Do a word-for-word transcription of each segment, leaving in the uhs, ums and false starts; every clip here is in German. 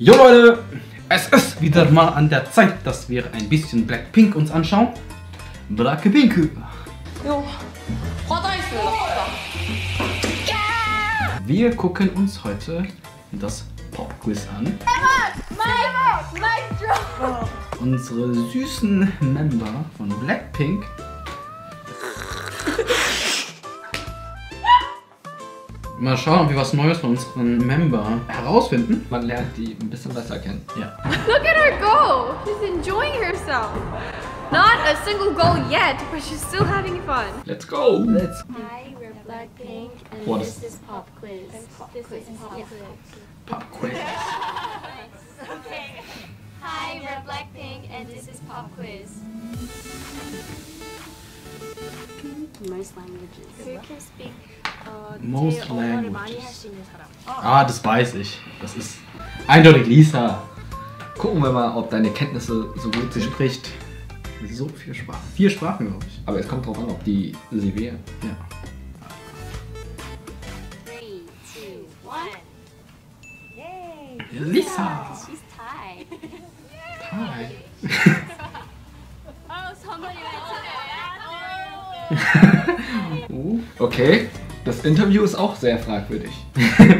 Jo Leute, es ist wieder mal an der Zeit, dass wir ein bisschen Blackpink uns anschauen. Blackpink. Jo. Wir gucken uns heute das Pop Quiz an. My heart, my heart, my Unsere süßen Member von Blackpink. Mal schauen, ob wir was Neues von unseren Member herausfinden. Man lernt die ein bisschen besser kennen. Ja. Look at her go! She's enjoying herself. Not a single goal yet, but she's still having fun. Let's go! Let's. Hi, we're Blackpink and What? this is Pop Quiz. Pop this quiz. is Pop Quiz. Pop Quiz. Okay. Hi, we're Blackpink and this is Pop Quiz. Most languages. Who can speak? Most languages. Ah, das weiß ich. Das ist eindeutig Lisa. Gucken wir mal, ob deine Kenntnisse so gut sind. Sie spricht so viel Sprachen. Vier Sprachen, glaube ich. Aber es kommt drauf an, ob die sie wählen. Ja. drei, zwei, eins. Lisa! She's Thai. Thai? Oh, somebody went to that. Okay. Das Interview ist auch sehr fragwürdig.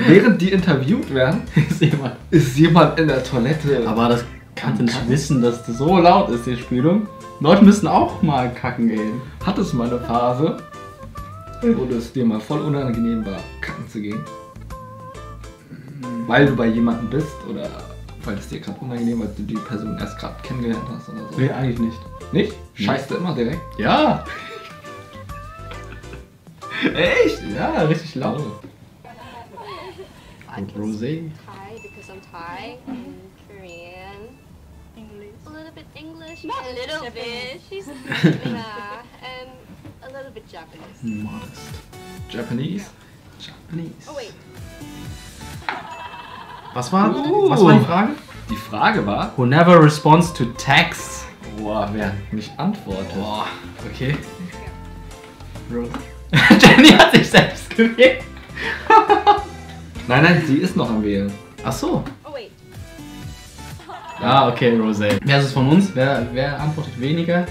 Während die interviewt werden, ist, jemand, ist jemand in der Toilette. Aber das kannst du nicht kacken. wissen, dass das so laut ist, die Spülung. Leute müssen auch mal kacken gehen. Hat es mal eine Phase, wo es dir mal voll unangenehm war, kacken zu gehen? Weil du bei jemandem bist oder weil es dir gerade unangenehm war, weil du die Person erst gerade kennengelernt hast oder so? Nee, eigentlich nicht. Nicht? Scheißt du immer direkt? Ja! Echt? Ja, richtig laut. Und Rosé. Thai, because I'm Thai and Korean. English. A little bit English. Not a little Japanese. bit. She's yeah, and a little bit Japanese. Modest. Japanese. Yeah. Japanese. Oh wait. Was war? Uh, was war die Frage? Die Frage war: Who never responds to texts. Boah, wer nicht antwortet. Boah, okay. Rose. Jennie hat sich selbst gewählt. Nein, nein, sie ist noch am Wählen. Ach so. Oh, wait. Ah, okay, Rosé. Wer ist es von uns? Wer, wer antwortet weniger?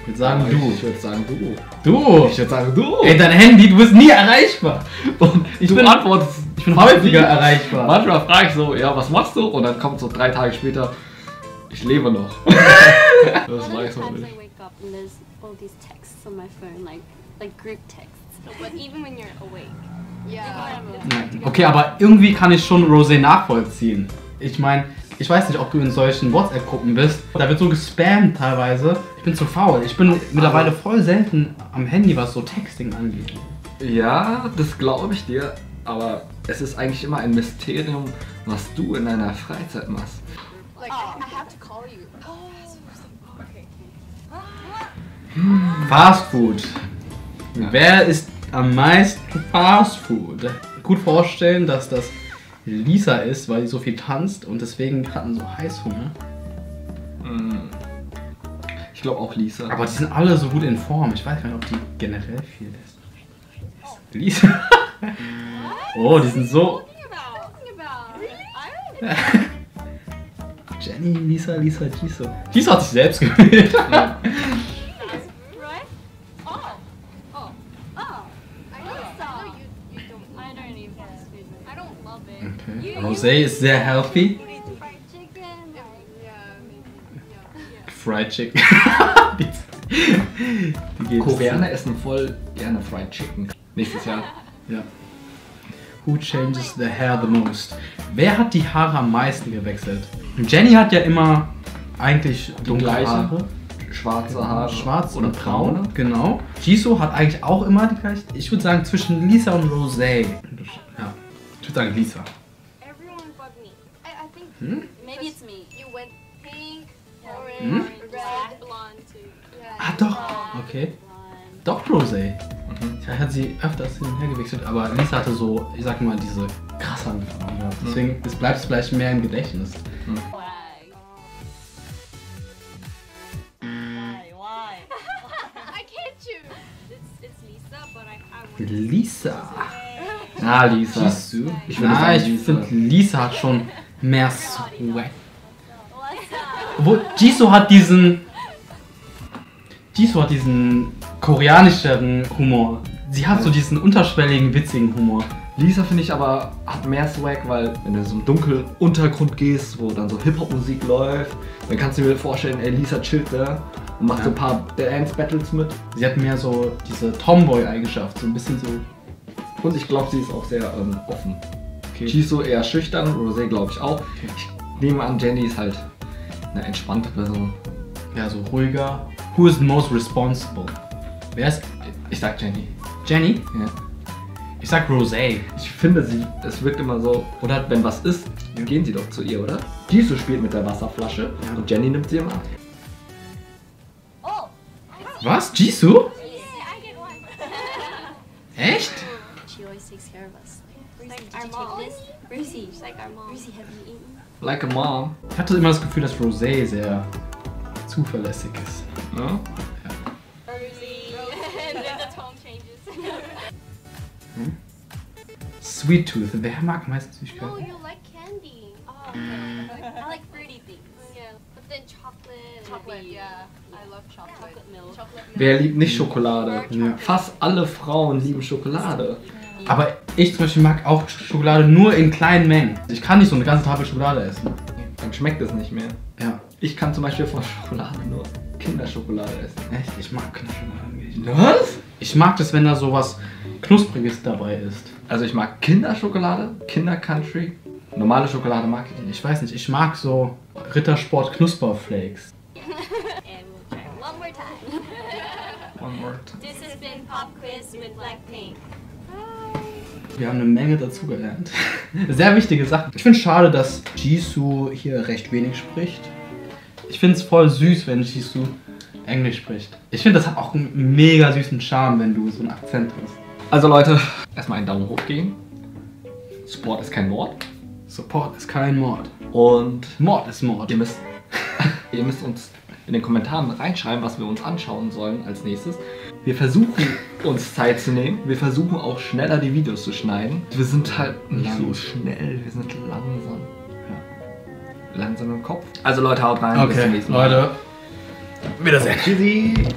Ich würde sagen, ja, du. Ich würde sagen, du. Du? Ich würde sagen, du. Ey, dein Handy, du bist nie erreichbar. Und ich du bin, antwortest, ich bin häufiger erreichbar. Manchmal frage ich so, ja, was machst du? Und dann kommt so drei Tage später, ich lebe noch. Das weiß ich nicht. Like group texts, but even when you're awake. Yeah. Okay, aber irgendwie kann ich schon Rosé nachvollziehen. Ich meine, ich weiß nicht, ob du in solchen WhatsApp-Gruppen bist. Da wird so gespammt teilweise. Ich bin zu faul. Ich bin mittlerweile voll selten am Handy, was so Texting angeht. Ja, das glaube ich dir. Aber es ist eigentlich immer ein Mysterium, was du in deiner Freizeit machst. Like, oh, I have to call you. Oh. Okay. Ah. Fast Food. Ja. Wer ist am meisten Fast Food? Gut vorstellen, dass das Lisa ist, weil sie so viel tanzt und deswegen hatten so Heißhunger. Ich glaube auch Lisa. Aber die sind alle so gut in Form. Ich weiß gar nicht, ob die generell viel essen. Lisa? Oh, die sind so... Jennie, Lisa, Lisa, Jisoo. Jisoo hat sich selbst gewählt. Ja. Okay. Rosé ist sehr healthy. Fried Chicken. Koreaner essen voll gerne Fried Chicken. Nächstes Jahr. Ja. Who changes the hair the most? Wer hat die Haare am meisten gewechselt? Jennie hat ja immer eigentlich dunkle Haare. Schwarze Haare. Schwarz oder braune. Genau. Jisoo hat eigentlich auch immer die gleiche. Ich würde sagen zwischen Lisa und Rosé. Ja. Ich würde sagen Lisa. Hm? Hm? Ah doch, okay. Doch Rosé. Mhm. Ich hatte sie öfters hin und her gewechselt, aber Lisa hatte so, ich sag mal, diese krasse Anfragen gehabt. Deswegen mhm. bleibt es vielleicht mehr im Gedächtnis. Mhm. Lisa. Ah, Lisa. Jisoo. Ich, ich finde, Lisa hat schon mehr Swag. Wo Jisoo hat diesen... Jisoo hat diesen koreanischeren Humor. Sie hat so diesen unterschwelligen, witzigen Humor. Lisa, finde ich, aber hat mehr Swag, weil wenn du so einen dunklen Untergrund gehst, wo dann so Hip-Hop-Musik läuft, dann kannst du dir vorstellen, ey, Lisa chillt da und macht ja so ein paar Dance-Battles mit. Sie hat mehr so diese Tomboy-Eigenschaft, so ein bisschen so. Und ich glaube, sie ist auch sehr ähm, offen. Okay. Jisoo eher schüchtern, Rosé glaube ich auch. Okay. Ich nehme an, Jennie ist halt eine entspannte Person. Ja, so ruhiger. Who is the most responsible? Wer ist... Ich sag Jennie. Jennie? Ja. Ich sag Rosé. Ich finde sie, es wirkt immer so, oder wenn was ist, ja, gehen sie doch zu ihr, oder? Jisoo spielt mit der Wasserflasche, ja, und Jennie nimmt sie immer ab. Oh. Was? Jisoo? Echt? Like a mom. Ich hatte immer das Gefühl, dass Rosé sehr zuverlässig ist. Ja? Hm? Sweet Tooth, wer mag meist Süßigkeiten? No, you like candy. Oh, okay. I like fruity things. Yeah, but then chocolate. Chocolate, yeah. I love chocolate. Chocolate milk. Chocolate milk. Wer liebt nicht Schokolade? Ja. Fast alle Frauen lieben Schokolade. Ja. Aber ich zum Beispiel mag auch Schokolade nur in kleinen Mengen. Ich kann nicht so eine ganze Tafel Schokolade essen. Dann schmeckt es nicht mehr. Ja. Ich kann zum Beispiel von Schokolade nur Kinderschokolade essen. Echt? Ich mag Kinderschokolade nicht. Was? Ich mag das, wenn da sowas Knuspriges dabei ist. Also ich mag Kinderschokolade, Kinder Country, normale Schokolade mag ich nicht. Ich weiß nicht, ich mag so Rittersport Knusperflakes. One more time. One more time. This has been Pop Quiz with Blackpink. Hi. Wir haben eine Menge dazugelernt. Sehr wichtige Sachen. Ich finde es schade, dass Jisoo hier recht wenig spricht. Ich finde es voll süß, wenn Jisoo Englisch spricht. Ich finde, das hat auch einen mega süßen Charme, wenn du so einen Akzent hast. Also Leute, erstmal einen Daumen hoch geben. Support ist kein Mord. Support ist kein Mord. Und Mord ist Mord. Ihr müsst, ihr müsst uns in den Kommentaren reinschreiben, was wir uns anschauen sollen als nächstes. Wir versuchen uns Zeit zu nehmen. Wir versuchen auch schneller die Videos zu schneiden. Wir sind halt nicht so schnell, wir sind langsam. Ja. Langsam im Kopf. Also Leute, haut rein. Okay, bis zum nächsten Mal. Leute. Wiedersehen. Tschüssi.